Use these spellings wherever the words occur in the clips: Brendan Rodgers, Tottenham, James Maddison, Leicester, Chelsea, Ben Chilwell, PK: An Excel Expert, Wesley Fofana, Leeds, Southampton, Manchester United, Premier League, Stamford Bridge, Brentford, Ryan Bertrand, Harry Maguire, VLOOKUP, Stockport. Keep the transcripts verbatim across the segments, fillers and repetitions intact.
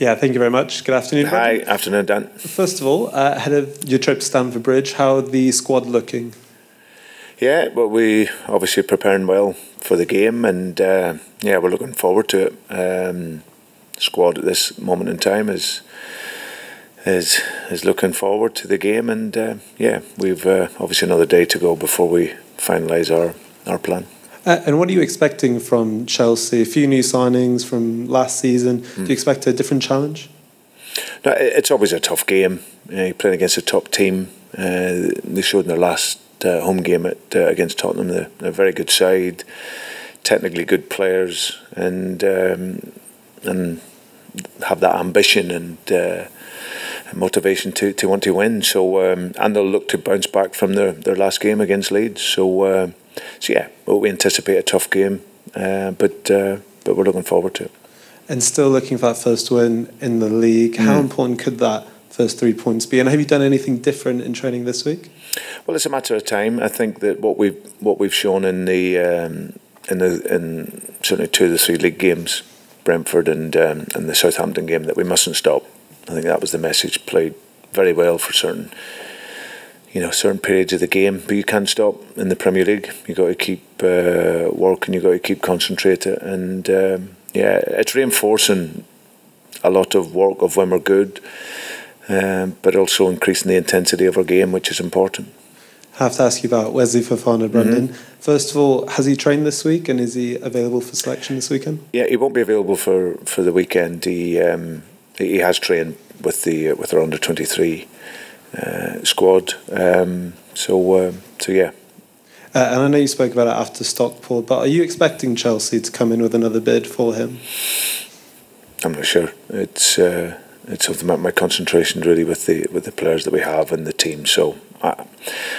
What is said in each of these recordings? Yeah, thank you very much. Good afternoon. Hi, Brendan. Afternoon, Dan. First of all, uh, ahead of your trip to Stamford Bridge, how are the squad looking? Yeah, well, we obviously preparing well for the game, and uh, yeah, we're looking forward to it. Um, squad at this moment in time is is is looking forward to the game, and uh, yeah, we've uh, obviously another day to go before we finalise our our plan. Uh, and what are you expecting from Chelsea? A few new signings from last season. Mm. Do you expect a different challenge? No, it's always a tough game. You know, you're playing against a top team. Uh, they showed in their last uh, home game at uh, against Tottenham. They're a very good side, technically good players, and um, and have that ambition and uh, motivation to to want to win. So um, and they'll look to bounce back from their their last game against Leeds. So. Uh, So yeah, well, we anticipate a tough game, uh, but uh, but we're looking forward to it. And still looking for that first win in the league. Mm. How important could that first three points be? And have you done anything different in training this week? Well, it's a matter of time. I think that what we've what we've shown in the um, in the in certainly two of the three league games, Brentford and um, and the Southampton game, that we mustn't stop. I think that was the message. Played very well for certain. You know, certain periods of the game, but you can't stop in the Premier League. You got to keep uh, working. You got to keep concentrating, and um, yeah, it's reinforcing a lot of work of when we're good, um, but also increasing the intensity of our game, which is important. I have to ask you about Wesley Fofana, Brendan. Mm-hmm. First of all, has he trained this week, and is he available for selection this weekend? Yeah, he won't be available for for the weekend. He um, he has trained with the with our under twenty-three. Uh, squad, um, so um, so yeah. Uh, and I know you spoke about it after Stockport, but are you expecting Chelsea to come in with another bid for him? I'm not sure. It's uh, it's something about my concentration really with the with the players that we have and the team. So I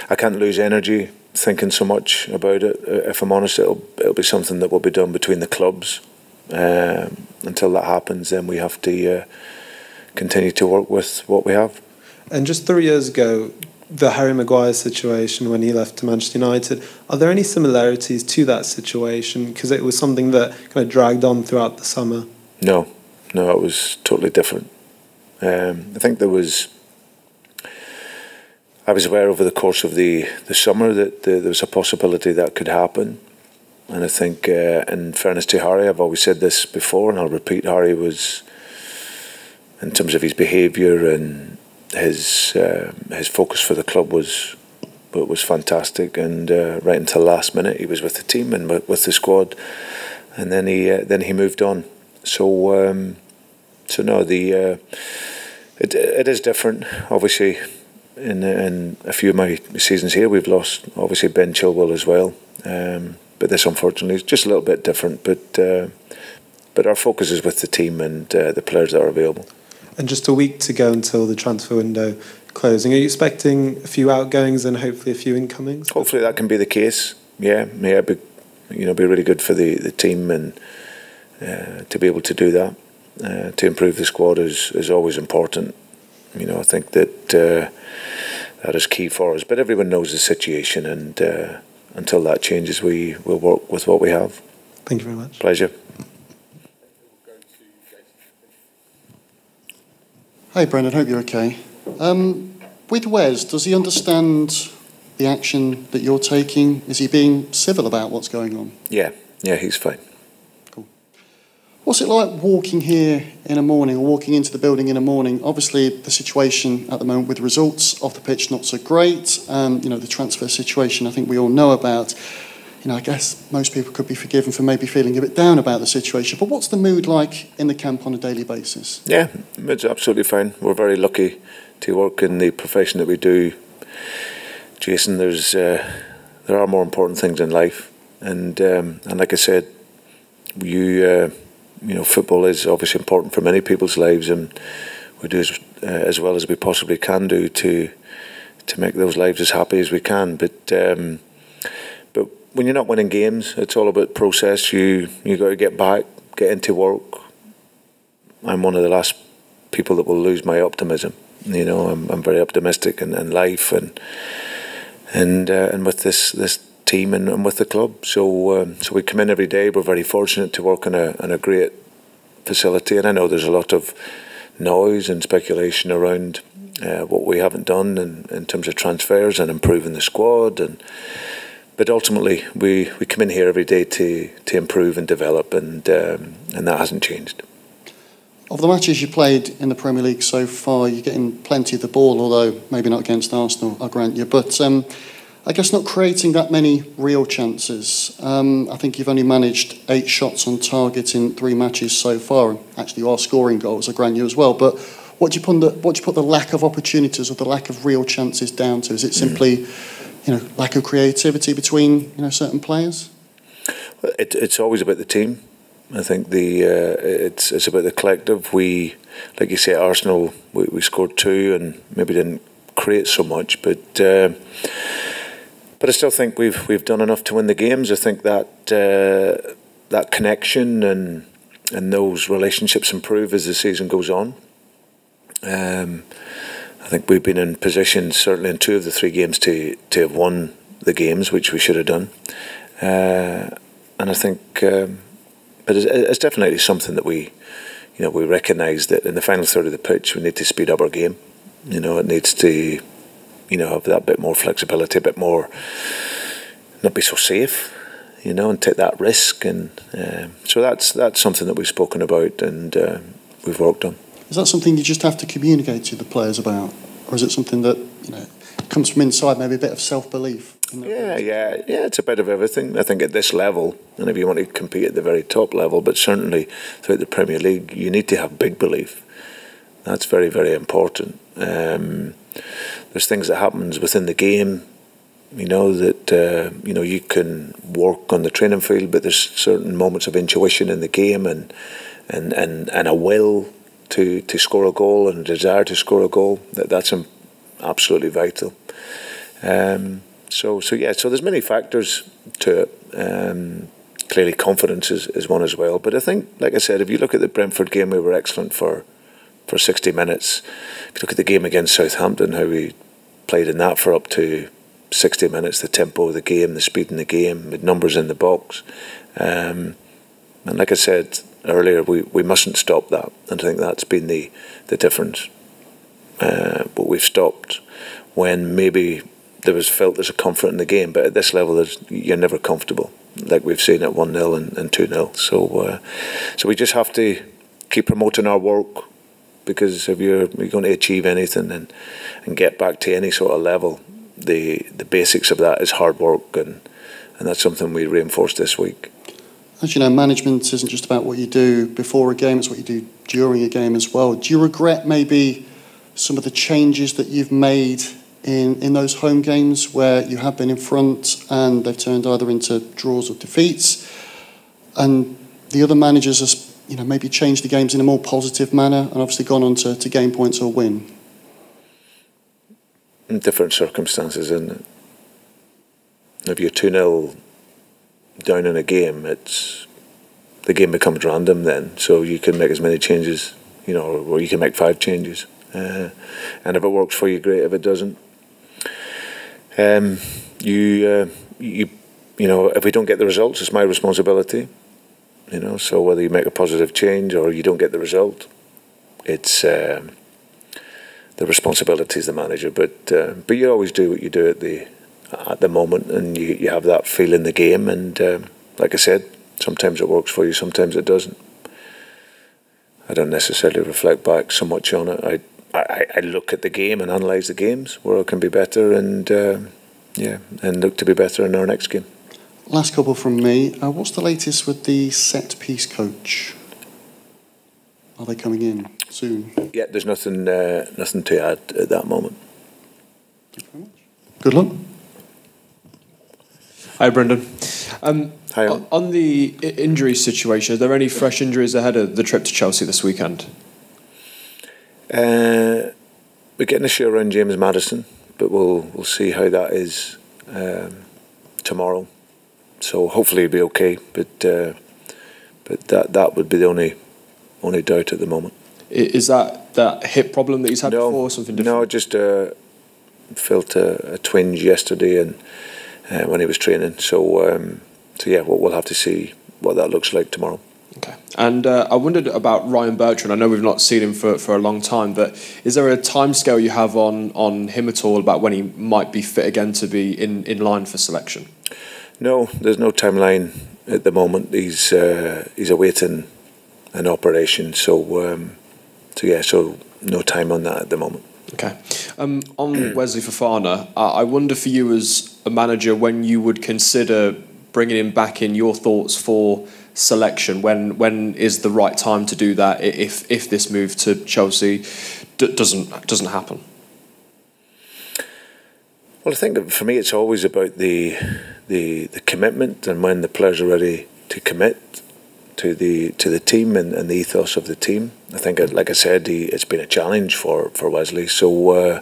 I can't lose energy thinking so much about it. If I'm honest, it'll it'll be something that will be done between the clubs. Um, until that happens, then we have to uh, continue to work with what we have. And just three years ago, the Harry Maguire situation when he left to Manchester United, are there any similarities to that situation? Because it was something that kind of dragged on throughout the summer. No, no, it was totally different. Um, I think there was... I was aware over the course of the, the summer that the, there was a possibility that could happen. And I think, uh, in fairness to Harry, I've always said this before, and I'll repeat, Harry was, in terms of his behaviour and... His uh, his focus for the club was was fantastic, and uh, right until last minute he was with the team and with the squad, and then he uh, then he moved on. So um, so no, the uh, it it is different. Obviously, in in a few of my seasons here, we've lost obviously Ben Chilwell as well, um, but this unfortunately is just a little bit different. But uh, but our focus is with the team and uh, the players that are available. And just a week to go until the transfer window closing. Are you expecting a few outgoings and hopefully a few incomings? Hopefully that can be the case. Yeah, yeah, be, you know, be really good for the the team, and uh, to be able to do that, uh, to improve the squad is is always important. You know, I think that uh, that is key for us. But everyone knows the situation, and uh, until that changes, we will work with what we have. Thank you very much. Pleasure. Hi Brendan, hope you're okay. Um, with Wes, does he understand the action that you're taking? Is he being civil about what's going on? Yeah, yeah, he's fine. Cool. What's it like walking here in the morning, or walking into the building in the morning? Obviously, the situation at the moment with results off the pitch not so great. Um, you know, the transfer situation I think we all know about. You know, I guess most people could be forgiven for maybe feeling a bit down about the situation. But what's the mood like in the camp on a daily basis? Yeah, it's absolutely fine. We're very lucky to work in the profession that we do, Jason. There's uh, there are more important things in life, and um, and like I said, you uh, you know, football is obviously important for many people's lives, and we do as, uh, as well as we possibly can do to to make those lives as happy as we can. But um, but when you're not winning games, it's all about process. You you got to get back, get into work. I'm one of the last people that will lose my optimism. You know, I'm I'm very optimistic in, in life and and uh, and with this this team and, and with the club. So um, so we come in every day. We're very fortunate to work in a in a great facility, and I know there's a lot of noise and speculation around uh, what we haven't done in, in terms of transfers and improving the squad. And but ultimately, we, we come in here every day to to improve and develop, and um, and that hasn't changed. Of the matches you played in the Premier League so far, you're getting plenty of the ball, although maybe not against Arsenal, I grant you. But um, I guess not creating that many real chances. Um, I think you've only managed eight shots on target in three matches so far. Actually, you are scoring goals, I grant you, as well. But what do you put the, what do you put the lack of opportunities or the lack of real chances down to? Is it simply, you know, lack of creativity between, you know, certain players? It, it's always about the team. I think the uh, it's it's about the collective. We, like you say, at Arsenal, we, we scored two and maybe didn't create so much, but uh, but I still think we've we've done enough to win the games. I think that uh, that connection and and those relationships improve as the season goes on. Um, I think we've been in positions, certainly in two of the three games, to to have won the games, which we should have done, uh, and I think. Um, But it's definitely something that we, you know, we recognise that in the final third of the pitch we need to speed up our game. You know, it needs to, you know, have that bit more flexibility, a bit more, not be so safe, you know, and take that risk. And uh, so that's that's something that we've spoken about and uh, we've worked on. Is that something you just have to communicate to the players about, or is it something that, you know, comes from inside, maybe a bit of self-belief? Yeah, yeah, yeah. It's a bit of everything. I think at this level, and if you want to compete at the very top level, but certainly throughout the Premier League, you need to have big belief. That's very, very important. Um, there's things that happens within the game, you know, that uh, you know, you can work on the training field, but there's certain moments of intuition in the game and and and, and a will to to score a goal and a desire to score a goal. That that's absolutely vital. Um, So, so yeah, so there's many factors to it. Um, clearly, confidence is, is one as well. But I think, like I said, if you look at the Brentford game, we were excellent for, for sixty minutes. If you look at the game against Southampton, how we played in that for up to sixty minutes, the tempo of the game, the speed in the game, the numbers in the box. Um, and like I said earlier, we, we mustn't stop that. And I think that's been the, the difference. Uh, but we've stopped when maybe... there was felt there's a comfort in the game, but at this level, there's, you're never comfortable. Like we've seen at one nil and, and two nil. So, uh, so we just have to keep promoting our work, because if you're, you're going to achieve anything and and get back to any sort of level, the the basics of that is hard work, and and that's something we reinforced this week. As you know, management isn't just about what you do before a game; it's what you do during a game as well. Do you regret maybe some of the changes that you've made in in those home games where you have been in front and they've turned either into draws or defeats, and the other managers has, you know, maybe changed the games in a more positive manner and obviously gone on to, to game points or win? In different circumstances, isn't it? If you're two nil down in a game, it's the game becomes random then, so you can make as many changes, you know, or you can make five changes, uh, and if it works for you, great. If it doesn't, Um, you, uh, you, you know, if we don't get the results, it's my responsibility. You know, so whether you make a positive change or you don't get the result, it's uh, the responsibility is the manager. But uh, but you always do what you do at the at the moment, and you you have that feel in the game. And um, like I said, sometimes it works for you, sometimes it doesn't. I don't necessarily reflect back so much on it. I. I, I look at the game and analyse the games where I can be better, and uh, yeah, and look to be better in our next game. Last couple from me. Uh, what's the latest with the set piece coach? Are they coming in soon? Yeah, there's nothing, uh, nothing to add at that moment. Thank you very much. Good luck. Hi, Brendan. Um, Hi. On, on the injury situation, are there any fresh injuries ahead of the trip to Chelsea this weekend? Uh, we're getting a show around James Maddison, but we'll we'll see how that is um, tomorrow. So hopefully he'll be okay, but uh, but that that would be the only only doubt at the moment. Is that that hip problem that he's had no, before, or something different? No, just uh, felt a, a twinge yesterday, and uh, when he was training. So um, so yeah, we'll, we'll have to see what that looks like tomorrow. Okay. And uh, I wondered about Ryan Bertrand. I know we've not seen him for, for a long time, but is there a timescale you have on, on him at all about when he might be fit again to be in, in line for selection? No, there's no timeline at the moment. He's uh, he's awaiting an operation, so um, so yeah, so no time on that at the moment. Okay. Um, on Wesley Fofana, uh, I wonder for you as a manager when you would consider bringing him back in, your thoughts for selection. When when is the right time to do that? If if this move to Chelsea d doesn't doesn't happen. Well, I think for me it's always about the the the commitment and when the players are ready to commit to the to the team and, and the ethos of the team. I think, like I said, he, it's been a challenge for for Wesley. So, uh,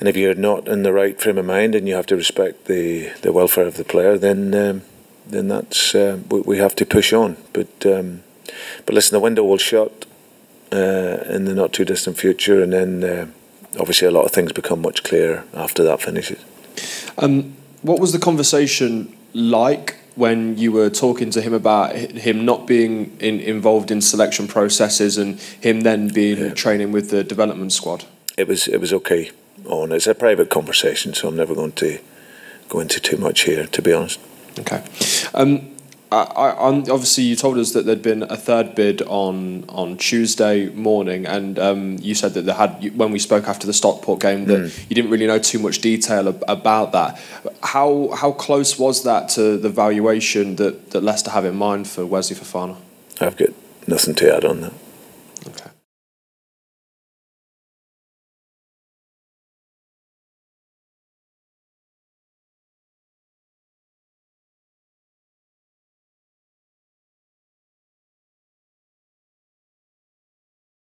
and if you're not in the right frame of mind and you have to respect the the welfare of the player, then. Um, then that's uh, we, we have to push on. But um, but listen, the window will shut uh, in the not too distant future, and then uh, obviously a lot of things become much clearer after that finishes. Um, what was the conversation like when you were talking to him about him not being in, involved in selection processes and him then being yeah. training with the development squad? It was it was okay. On it's a private conversation, so I'm never going to go into too much here, to be honest. Okay. Um, I, I, obviously, you told us that there'd been a third bid on on Tuesday morning, and um, you said that there had when we spoke after the Stockport game that mm. you didn't really know too much detail ab about that. How how close was that to the valuation that that Leicester have in mind for Wesley Fofana? I've got nothing to add on that.